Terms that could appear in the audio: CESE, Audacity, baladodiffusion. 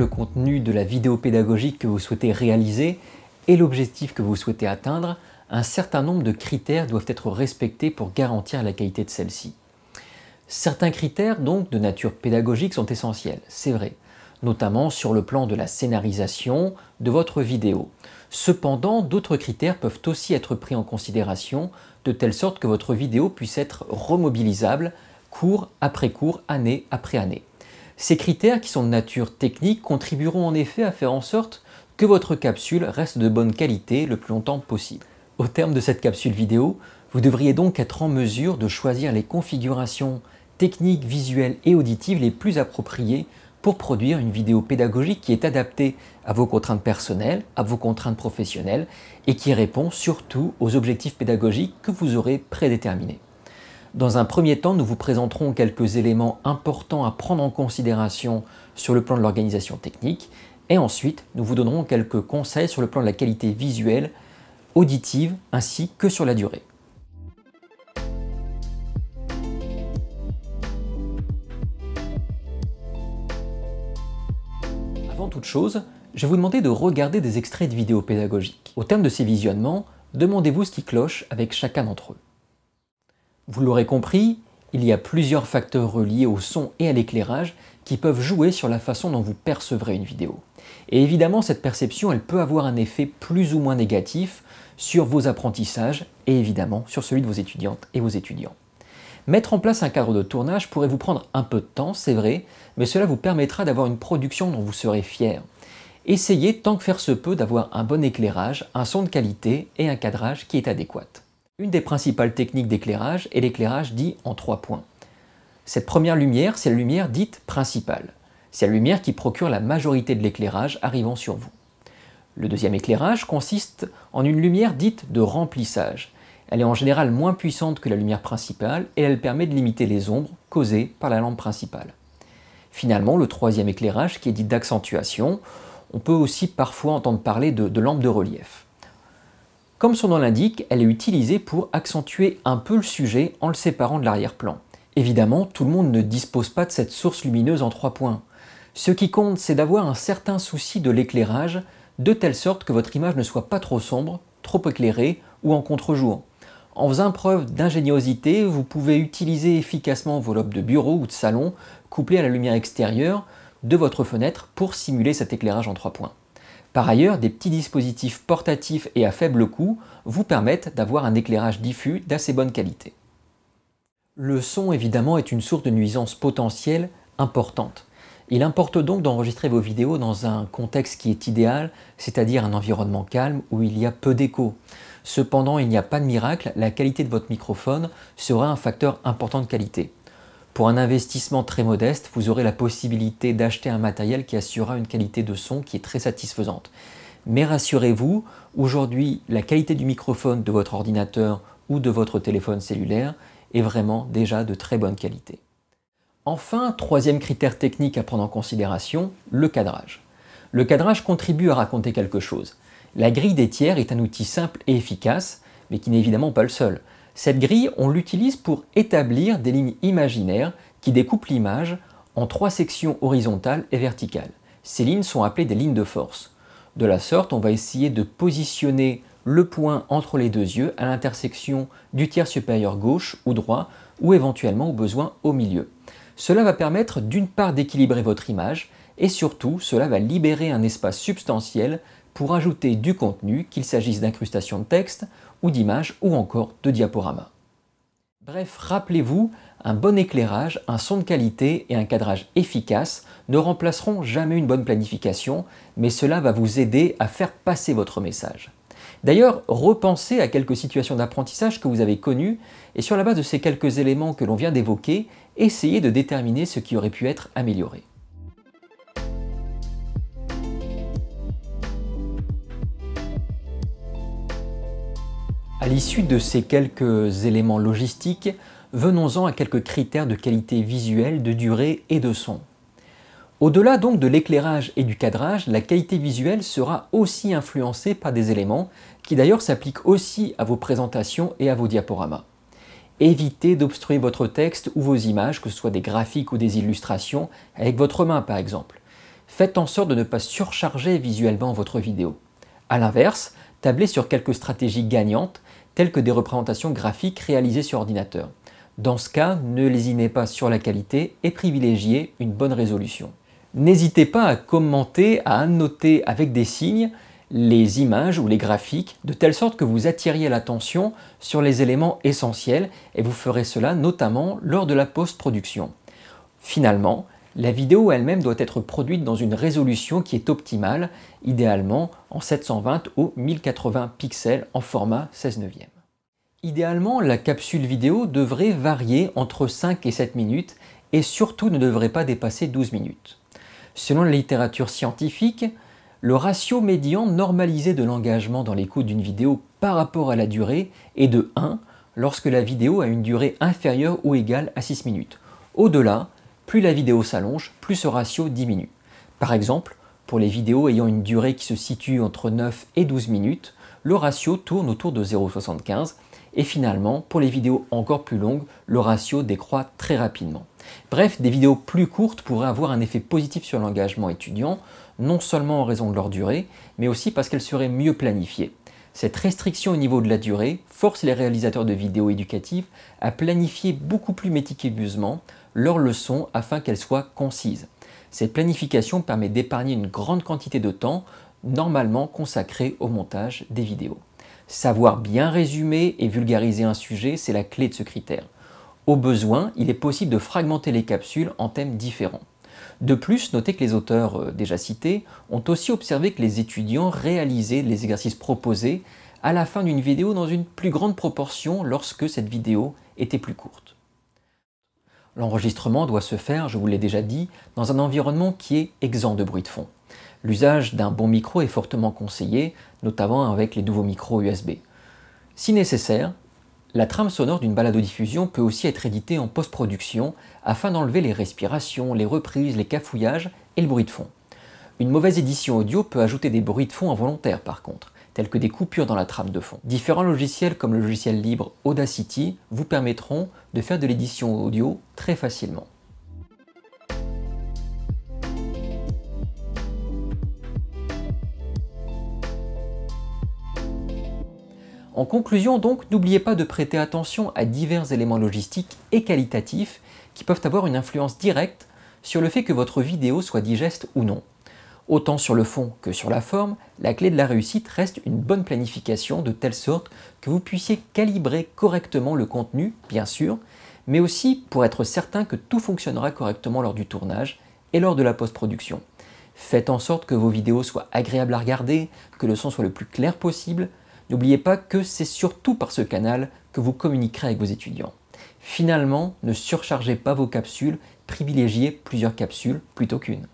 le contenu de la vidéo pédagogique que vous souhaitez réaliser et l'objectif que vous souhaitez atteindre, un certain nombre de critères doivent être respectés pour garantir la qualité de celle-ci. Certains critères, donc, de nature pédagogique sont essentiels, c'est vrai, notamment sur le plan de la scénarisation de votre vidéo. Cependant, d'autres critères peuvent aussi être pris en considération, de telle sorte que votre vidéo puisse être remobilisable cours après cours, année après année. Ces critères, qui sont de nature technique, contribueront en effet à faire en sorte que votre capsule reste de bonne qualité le plus longtemps possible. Au terme de cette capsule vidéo, vous devriez donc être en mesure de choisir les configurations techniques, visuelles et auditives les plus appropriées pour produire une vidéo pédagogique qui est adaptée à vos contraintes personnelles, à vos contraintes professionnelles et qui répond surtout aux objectifs pédagogiques que vous aurez prédéterminés. Dans un premier temps, nous vous présenterons quelques éléments importants à prendre en considération sur le plan de l'organisation technique et ensuite, nous vous donnerons quelques conseils sur le plan de la qualité visuelle, auditive ainsi que sur la durée. Avant toute chose, je vais vous demander de regarder des extraits de vidéos pédagogiques. Au terme de ces visionnements, demandez-vous ce qui cloche avec chacun d'entre eux. Vous l'aurez compris, il y a plusieurs facteurs reliés au son et à l'éclairage qui peuvent jouer sur la façon dont vous percevrez une vidéo. Et évidemment, cette perception, elle peut avoir un effet plus ou moins négatif sur vos apprentissages et évidemment sur celui de vos étudiantes et vos étudiants. Mettre en place un cadre de tournage pourrait vous prendre un peu de temps, c'est vrai, mais cela vous permettra d'avoir une production dont vous serez fier. Essayez, tant que faire se peut, d'avoir un bon éclairage, un son de qualité et un cadrage qui est adéquat. Une des principales techniques d'éclairage est l'éclairage dit en 3 points. Cette première lumière, c'est la lumière dite principale. C'est la lumière qui procure la majorité de l'éclairage arrivant sur vous. Le deuxième éclairage consiste en une lumière dite de remplissage. Elle est en général moins puissante que la lumière principale et elle permet de limiter les ombres causées par la lampe principale. Finalement, le troisième éclairage qui est dit d'accentuation, on peut aussi parfois entendre parler de lampe de relief. Comme son nom l'indique, elle est utilisée pour accentuer un peu le sujet en le séparant de l'arrière-plan. Évidemment, tout le monde ne dispose pas de cette source lumineuse en 3 points. Ce qui compte, c'est d'avoir un certain souci de l'éclairage, de telle sorte que votre image ne soit pas trop sombre, trop éclairée ou en contre-jour. En faisant preuve d'ingéniosité, vous pouvez utiliser efficacement vos lampes de bureau ou de salon couplées à la lumière extérieure de votre fenêtre pour simuler cet éclairage en 3 points. Par ailleurs, des petits dispositifs portatifs et à faible coût vous permettent d'avoir un éclairage diffus d'assez bonne qualité. Le son, évidemment, est une source de nuisance potentielle importante. Il importe donc d'enregistrer vos vidéos dans un contexte qui est idéal, c'est-à-dire un environnement calme où il y a peu d'écho. Cependant, il n'y a pas de miracle, la qualité de votre microphone sera un facteur important de qualité. Pour un investissement très modeste, vous aurez la possibilité d'acheter un matériel qui assurera une qualité de son qui est très satisfaisante. Mais rassurez-vous, aujourd'hui, la qualité du microphone de votre ordinateur ou de votre téléphone cellulaire est vraiment déjà de très bonne qualité. Enfin, troisième critère technique à prendre en considération, le cadrage. Le cadrage contribue à raconter quelque chose. La grille des tiers est un outil simple et efficace, mais qui n'est évidemment pas le seul. Cette grille, on l'utilise pour établir des lignes imaginaires qui découpent l'image en 3 sections horizontales et verticales. Ces lignes sont appelées des lignes de force. De la sorte, on va essayer de positionner le point entre les deux yeux à l'intersection du tiers supérieur gauche ou droit ou éventuellement au besoin au milieu. Cela va permettre d'une part d'équilibrer votre image et surtout cela va libérer un espace substantiel pour ajouter du contenu, qu'il s'agisse d'incrustations de texte ou d'images ou encore de diaporamas. Bref, rappelez-vous, un bon éclairage, un son de qualité et un cadrage efficace ne remplaceront jamais une bonne planification, mais cela va vous aider à faire passer votre message. D'ailleurs, repensez à quelques situations d'apprentissage que vous avez connues et sur la base de ces quelques éléments que l'on vient d'évoquer, essayez de déterminer ce qui aurait pu être amélioré. À l'issue de ces quelques éléments logistiques, venons-en à quelques critères de qualité visuelle, de durée et de son. Au-delà donc de l'éclairage et du cadrage, la qualité visuelle sera aussi influencée par des éléments qui d'ailleurs s'appliquent aussi à vos présentations et à vos diaporamas. Évitez d'obstruer votre texte ou vos images, que ce soit des graphiques ou des illustrations, avec votre main par exemple. faites en sorte de ne pas surcharger visuellement votre vidéo. A l'inverse, tablez sur quelques stratégies gagnantes, telles que des représentations graphiques réalisées sur ordinateur. Dans ce cas, ne lésinez pas sur la qualité et privilégiez une bonne résolution. N'hésitez pas à commenter, à annoter avec des signes les images ou les graphiques, de telle sorte que vous attiriez l'attention sur les éléments essentiels et vous ferez cela notamment lors de la post-production. Finalement, la vidéo elle-même doit être produite dans une résolution qui est optimale, idéalement en 720 ou 1080 pixels en format 16:9. Idéalement, la capsule vidéo devrait varier entre 5 et 7 minutes et surtout ne devrait pas dépasser 12 minutes. Selon la littérature scientifique, le ratio médian normalisé de l'engagement dans l'écoute d'une vidéo par rapport à la durée est de 1 lorsque la vidéo a une durée inférieure ou égale à 6 minutes. Au-delà, plus la vidéo s'allonge, plus ce ratio diminue. Par exemple, pour les vidéos ayant une durée qui se situe entre 9 et 12 minutes, le ratio tourne autour de 0,75 et finalement, pour les vidéos encore plus longues, le ratio décroît très rapidement. Bref, des vidéos plus courtes pourraient avoir un effet positif sur l'engagement étudiant, non seulement en raison de leur durée, mais aussi parce qu'elles seraient mieux planifiées. Cette restriction au niveau de la durée force les réalisateurs de vidéos éducatives à planifier beaucoup plus méticuleusement leurs leçons afin qu'elles soient concises. Cette planification permet d'épargner une grande quantité de temps normalement consacré au montage des vidéos. Savoir bien résumer et vulgariser un sujet, c'est la clé de ce critère. Au besoin, il est possible de fragmenter les capsules en thèmes différents. De plus, notez que les auteurs déjà cités ont aussi observé que les étudiants réalisaient les exercices proposés à la fin d'une vidéo dans une plus grande proportion lorsque cette vidéo était plus courte. L'enregistrement doit se faire, je vous l'ai déjà dit, dans un environnement qui est exempt de bruit de fond. L'usage d'un bon micro est fortement conseillé, notamment avec les nouveaux micros USB. Si nécessaire, la trame sonore d'une baladodiffusion peut aussi être éditée en post-production afin d'enlever les respirations, les reprises, les cafouillages et le bruit de fond. Une mauvaise édition audio peut ajouter des bruits de fond involontaires par contre, tels que des coupures dans la trame de fond. Différents logiciels comme le logiciel libre Audacity vous permettront de faire de l'édition audio très facilement. En conclusion donc, n'oubliez pas de prêter attention à divers éléments logistiques et qualitatifs qui peuvent avoir une influence directe sur le fait que votre vidéo soit digeste ou non. Autant sur le fond que sur la forme, la clé de la réussite reste une bonne planification de telle sorte que vous puissiez calibrer correctement le contenu, bien sûr, mais aussi pour être certain que tout fonctionnera correctement lors du tournage et lors de la post-production. Faites en sorte que vos vidéos soient agréables à regarder, que le son soit le plus clair possible. N'oubliez pas que c'est surtout par ce canal que vous communiquerez avec vos étudiants. Finalement, ne surchargez pas vos capsules, privilégiez plusieurs capsules plutôt qu'une.